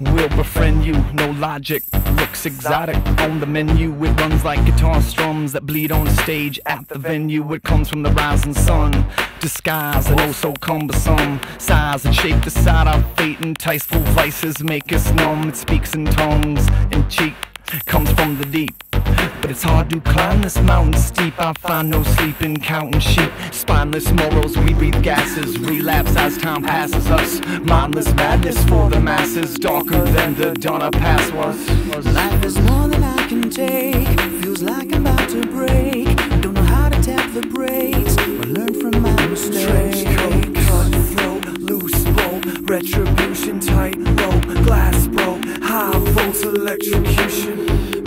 will befriend you. No logic, looks exotic on the menu. It runs like guitar strums that bleed on stage at the venue. It comes from the rising sun, disguise and oh so cumbersome size and shape. Decide our fate, enticeful vices make us numb. It speaks in tongues and cheek, comes from the deep. But it's hard to climb this mountain steep. I find no sleep in counting sheep. Spineless morals, we breathe gases, relapse as time passes us. Mindless madness for the masses, darker than the Donner Pass was. Life is more than I can take, feels like I'm about to break. Don't know how to tap the brakes, but learn from my mistakes. Trench coat, cut throat, loose bolt, retribution, tight rope, glass broke, high volts, electrocution.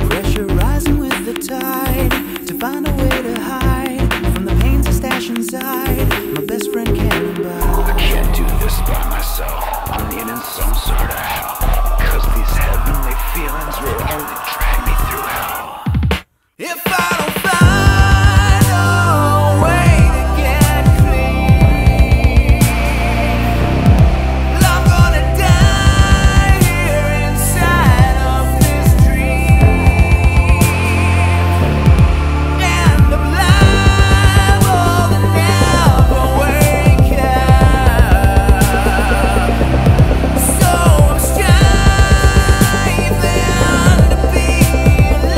Pressure rising with the tide, to find a way to hide from the pains I stash inside. My best friend can't buy. I can't do this by myself, I'm needing some sort of help, 'cause these heavenly feelings will only drag me through hell. If I don't find a way to get clean, well, I'm gonna die here inside of this dream. And the blind will never wake up. So I'm striving to be alive again.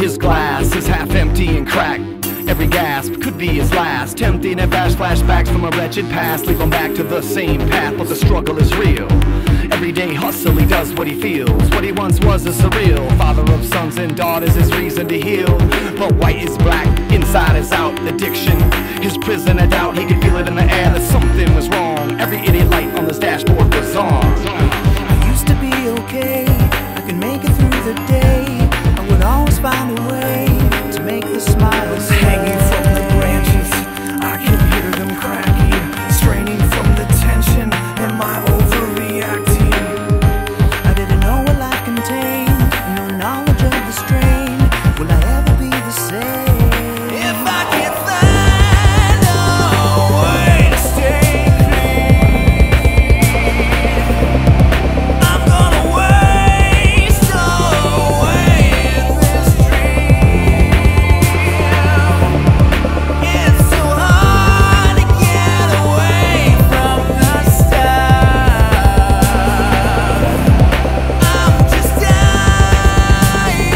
His glass is half empty and cracked. Every gasp could be his last. Tempting and vast flashbacks from a wretched past lead him back to the same path, but the struggle is real. Everyday hustle, he does what he feels. What he once was is surreal. Father of sons and daughters, his reason to heal. But white is black, inside is out. Addiction, his prison of doubt. He could feel it in the air that something was wrong. Every idiot light on this dashboard was on. I used to be okay, I could make it through the day. I would always find a way to make the smiles hanging from the branches. I can hear them cracking, straining from the tension in my overreacting. I didn't know what life contained, no knowledge of the strain. Will I ever be the same? If I can't find a way to stay clean, I'm gonna waste away in this dream. It's so hard to get away from the stuff. I'm just dying to feel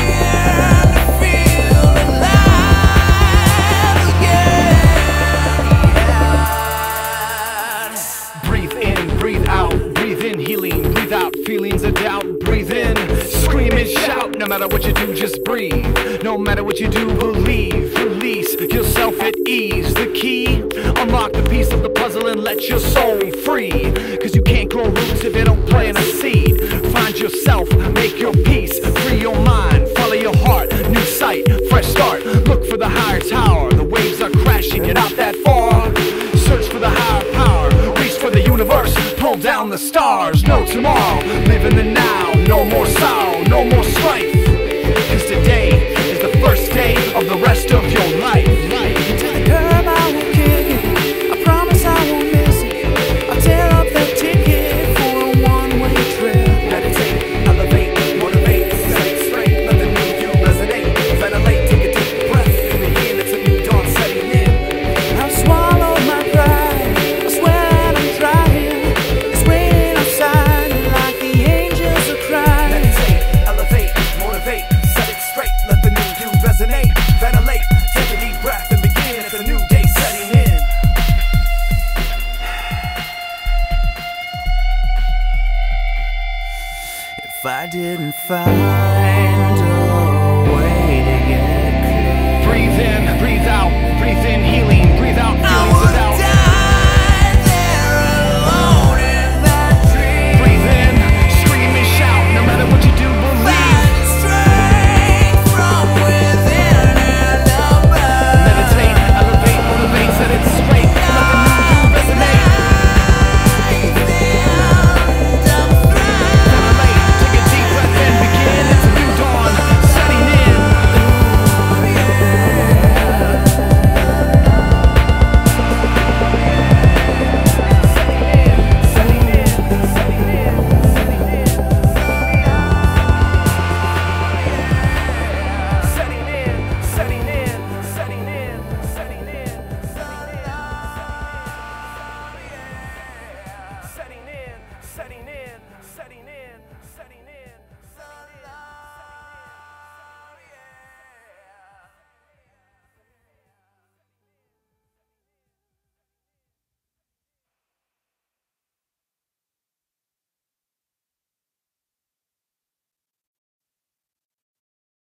alive again. Breathe in, breathe out, breathe in healing, breathe out feelings of doubt. Breathe in, scream and shout. No matter what you do, just breathe. No matter what you do, believe. Release yourself at ease. The key, unlock the piece of the puzzle and let your soul be free. 'Cause you can't grow roots if you don't plant a seed. Find yourself, make your peace, free your mind, follow your heart. New sight, fresh start, look for the higher tower. The waves are crashing, you're not that far. Search for the higher power, reach for the universe, pull down the stars. No tomorrow, live in the now. No more sorrow, no more strife, 'cause today is the first day of the rest of your life. To the curb I will kick it, I promise I won't miss it. I'll tear up the ticket for a one-way trip. Meditate, elevate, motivate, set it straight. Let the new you resonate, ventilate, take a deep breath. In the end, it's a new dawn setting in. I've swallowed my pride, I swear that I'm trying. It's waiting outside, like the angels are crying. Meditate, elevate, motivate, set it straight. Let the new you resonate, ventilate, take a deep breath and begin. It's a new day setting in. If I didn't find